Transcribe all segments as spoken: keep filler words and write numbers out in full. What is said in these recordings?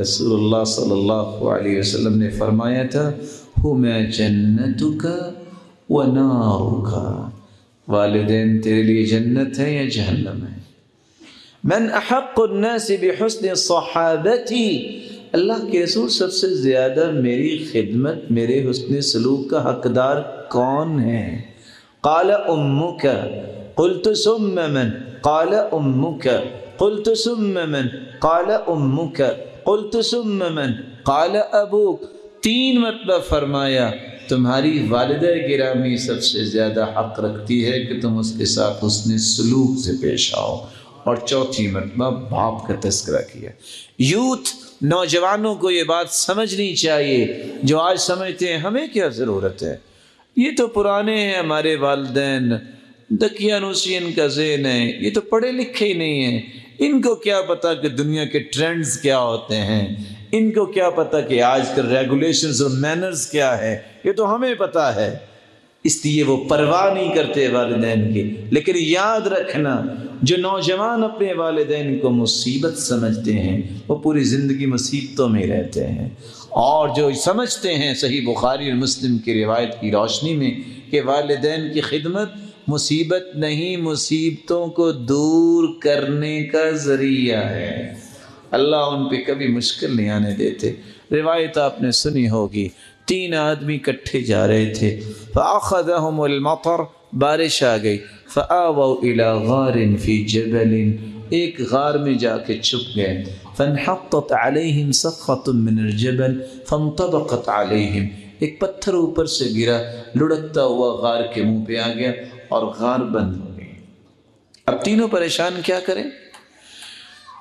رسول اللہ صلی اللہ علیہ وسلم نے فرمایا تھا ہما جنتک و نارک، والدین تیرے لیے جنت ہے یا جہنم ہے. من احق الناس بحسن صحابتی، اللہ کے رسول سب سے زیادہ میری خدمت میرے حسن سلوک کا حقدار کون ہے. قال امک قلت ثم من قال امک قلت ثم من قال امک قلت ثم من قال ابوک. تین مرتبہ فرمایا تمہاری والدہ گرامی سب سے زیادہ حق رکھتی ہے کہ تم اس کے ساتھ حسن سلوک سے پیش آؤ. اور چوتھی مرتبہ باپ کا تذکرہ کیا. یوتھ نوجوانوں کو یہ بات سمجھنی چاہیے جو آج سمجھتے ہیں ہمیں کیا ضرورت ہے، یہ تو پرانے ہیں ہمارے والدین، دکیانوسین کا ذہن ہے، یہ تو پڑھے لکھے ہی نہیں ہیں، ان کو کیا پتہ کہ دنیا کے ٹرینڈز کیا ہوتے ہیں، ان کو کیا پتہ کہ آج کل ریگولیشنز اور مینرز کیا ہے، یہ تو ہمیں پتہ ہے. اس لیے وہ پرواہ نہیں کرتے والدین کی. لیکن یاد رکھنا جو نوجوان اپنے والدین کو مصیبت سمجھتے ہیں وہ پوری زندگی مصیبتوں میں رہتے ہیں، اور جو سمجھتے ہیں صحیح بخاری اور مسلم کی روایت کی روشنی میں کہ والدین کی خدمت مصیبت نہیں مصیبتوں کو دور کرنے کا ذریعہ ہے، اللہ ان پہ کبھی مشکل نہیں آنے دیتے. روایت آپ نے سنی ہوگی، تین آدمی کٹھے جا رہے تھے، فَأَخَذَهُمُ الْمَطَرْ، بارش آ گئی، فَآوَوْا إِلَى غَارٍ فِي جَبَلٍ، ایک غار میں جا کے چھپ گئے، فَانْحَطَّتْ عَلَيْهِمْ سَخَّةٌ مِّنَ الْجَبَلِ فَانْطَبَقَتْ عَلَيْهِمْ، ایک پتھر اوپر سے گرا، لڑکتا ہوا غار کے منہ پہ آ گیا اور غار بند ہو گئی. اب تینوں پریشان، کیا کریں؟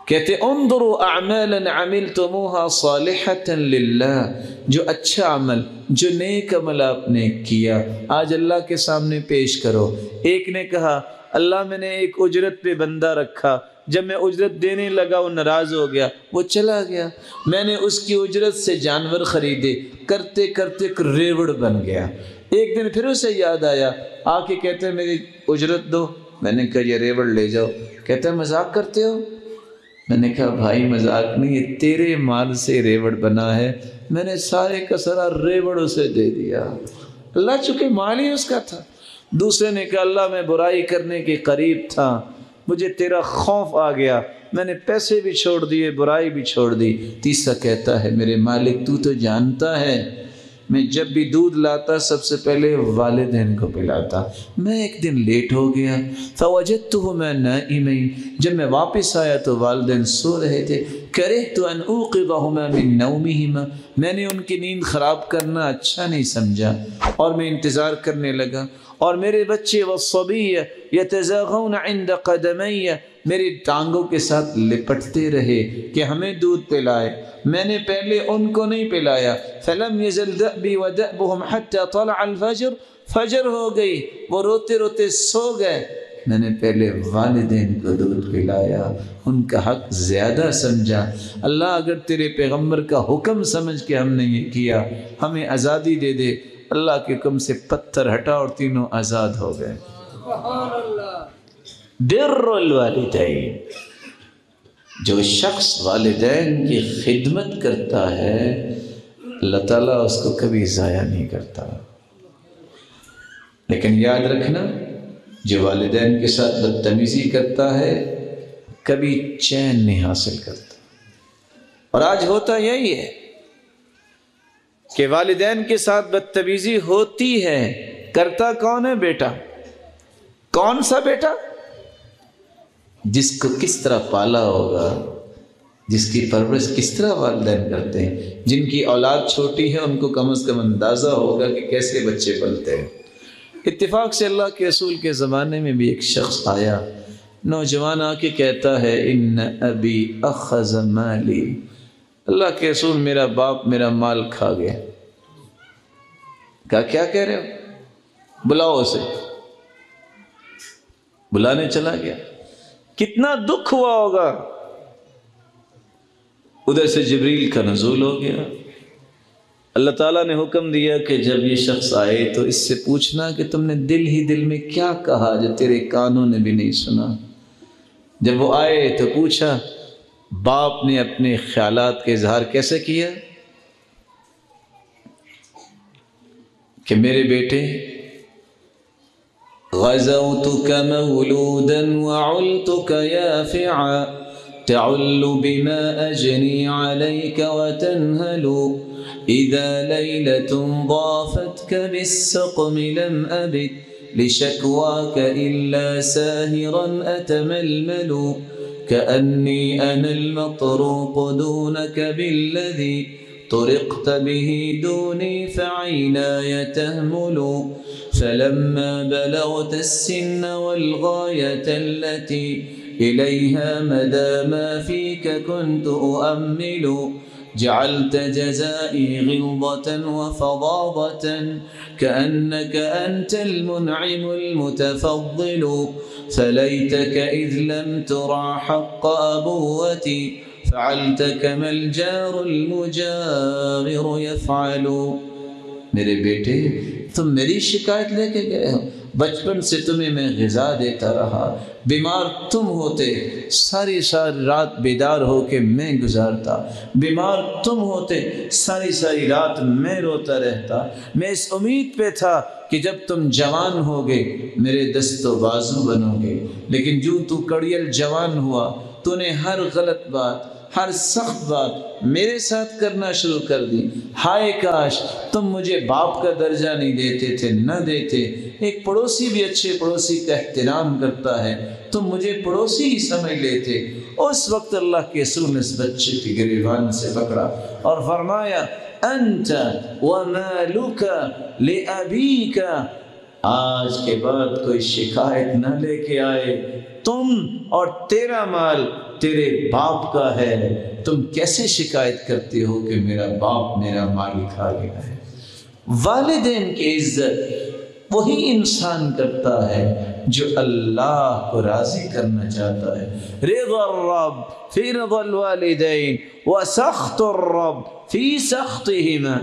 کہتے انظروا اعمالا عملتموها صالحة لله، جو اچھا عمل جو نیک عمل آپ نے کیا آج اللہ کے سامنے پیش کرو. ایک نے کہا اللہ میں نے ایک اجرت پہ بندہ رکھا، جب میں اجرت دینے لگا وہ ناراض ہو گیا، وہ چلا گیا، میں نے اس کی اجرت سے جانور خریدے، کرتے کرتے ایک ریوڑ بن گیا. ایک دن پھر اسے یاد آیا، آ کے کہتے ہیں میری اجرت دو، میں نے کہا یہ ریوڑ لے جاؤ. کہتے ہیں مذاق کرتے ہو؟ میں نے کہا بھائی مذاق نہیں، یہ تیرے مال سے ریوڑ بنا ہے، میں نے سارے کا سارا ریوڑ اسے دے دیا، اللہ چونکہ مال ہی اس کا تھا. دوسرے نے کہا اللہ میں برائی کرنے کے قریب تھا، مجھے تیرا خوف آ گیا، میں نے پیسے بھی چھوڑ دیے، برائی بھی چھوڑ دی. تیسرا کہتا ہے میرے مالک تو تو جانتا ہے میں جب بھی دودھ لاتا سب سے پہلے والدین کو پلاتا، میں ایک دن لیٹ ہو گیا، فوجدتهما نائمين، جب میں واپس آیا تو والدین سو رہے تھے، كرهت ان اوقظهما من نومهما، میں نے ان کی نیند خراب کرنا اچھا نہیں سمجھا اور میں انتظار کرنے لگا. اور میرے بچے والصبي يتزاغون عند قدمي، میری ٹانگوں کے ساتھ لپٹتے رہے کہ ہمیں دودھ پلائے، میں نے پہلے ان کو نہیں پلایا. فلم يزل دأبي ودأبهم حتى طلع الفجر، فجر ہو گئی وہ روتے روتے سو گئے، میں نے پہلے والدین کو دودھ پلایا، ان کا حق زیادہ سمجھا. اللہ اگر تیرے پیغمبر کا حکم سمجھ کے ہم نے یہ کیا ہمیں آزادی دے دے، اللہ کے حکم سے پتھر ہٹا اور تینوں آزاد ہو گئے. سبحان اللہ. بر الوالدین، جو شخص والدین کی خدمت کرتا ہے اللہ تعالیٰ اس کو کبھی ضائع نہیں کرتا. لیکن یاد رکھنا جو والدین کے ساتھ بدتمیزی کرتا ہے کبھی چین نہیں حاصل کرتا. اور آج ہوتا یہی ہے کہ والدین کے ساتھ بدتمیزی ہوتی ہے، کرتا کون ہے؟ بیٹا. کون سا بیٹا؟ جس کو کس طرح پالا ہوگا، جس کی پرورش کس طرح والدین کرتے ہیں. جن کی اولاد چھوٹی ہے ان کو کم از کم اندازہ ہوگا کہ کیسے بچے پلتے ہیں. اتفاق سے اللہ کے رسول کے زمانے میں بھی ایک شخص آیا، نوجوان، آ کے کہتا ہے ان ابی اخذ مالی، اللہ کے رسول میرا باپ میرا مال کھا گیا. کہا کیا کہہ رہے ہو؟ بلاؤ اسے. بلانے چلا گیا، کتنا دکھ ہوا ہوگا. ادھر سے جبریل کا نزول ہو گیا، اللہ تعالیٰ نے حکم دیا کہ جب یہ شخص آئے تو اس سے پوچھنا کہ تم نے دل ہی دل میں کیا کہا جو تیرے کانوں نے بھی نہیں سنا. جب وہ آئے تو پوچھا باپ نے اپنے خیالات کا اظہار کیسے کیا کہ میرے بیٹے غزوتك مولودا وعلتك يافعا تعل بما أجني عليك وتنهل إذا ليلة ضافتك بالسقم لم أبت لشكواك إلا ساهرا أتململ كأني أنا المطروق دونك بالذي طرقت به دوني فعيناي تهمل فلما بلغت السن والغاية التي إليها مدى ما فيك كنت أؤمل جعلت جزائي غلظة وفظاظة كأنك أنت المنعم المتفضل فليتك إذ لم ترى حق أبوتي فعلت كما الجار المجاور يفعل. میرے بیٹے تم میری شکایت لے کے گئے ہو، بچپن سے تمہیں میں غذا دیتا رہا، بیمار تم ہوتے ساری ساری رات بیدار ہو کے میں گزارتا، بیمار تم ہوتے ساری ساری رات میں روتا رہتا، میں اس امید پہ تھا کہ جب تم جوان ہوگے میرے دست و بازو بنو گے، لیکن جو تو کڑیل جوان ہوا تو نے ہر غلط بات، ہر سخت بات میرے ساتھ کرنا شروع کر دی۔ ہائے کاش تم مجھے باپ کا درجہ نہیں دیتے تھے، نہ دیتے۔ ایک پڑوسی بھی اچھے پڑوسی کا احترام کرتا ہے، تم مجھے پڑوسی ہی سمجھ لیتے۔ اس وقت اللہ کے رسول نے اس بچے کی گریبان سے پکڑا اور فرمایا انت ومالک لابیک، آج کے بعد کوئی شکایت نہ لے کے آئے، تم اور تیرا مال تیرے باپ کا ہے، تم کیسے شکایت کرتے ہو کہ میرا باپ میرا مال کھا گیا ہے۔ والدین کی عزت وہی انسان کرتا ہے جو اللہ کو راضی کرنا چاہتا ہے۔ رضا الرب فی رضا الوالدین وسخط الرب فی سختہما،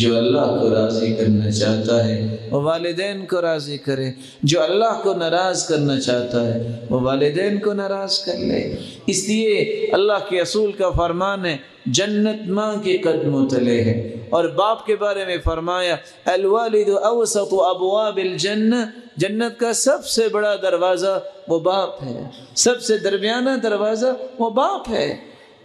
جو اللہ کو راضی کرنا چاہتا ہے وہ والدین کو راضی کرے، جو اللہ کو ناراض کرنا چاہتا ہے وہ والدین کو ناراض کر لے۔ اس لیے اللہ کے رسول کا فرمان ہے جنت ماں کے قدموں تلے ہے، اور باپ کے بارے میں فرمایا الوالد اوسط ابواب الجنہ، جنت کا سب سے بڑا دروازہ وہ باپ ہے، سب سے درمیانہ دروازہ وہ باپ ہے۔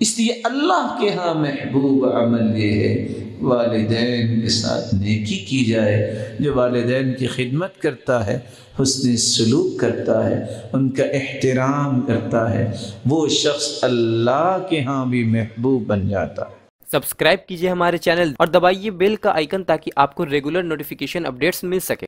اس لیے اللہ کے ہاں محبوب عمل یہ ہے والدین کے ساتھ نیکی کی جائے۔ جو والدین کی خدمت کرتا ہے، حسن سلوک کرتا ہے، ان کا احترام کرتا ہے، وہ شخص اللہ کے ہاں بھی محبوب بن جاتا ہے۔ سبسکرائب کیجئے ہمارے چینل اور دبائیے بیل کا آئیکن تاکہ آپ کو ریگولر نوٹیفیکیشن اپڈیٹس مل سکے۔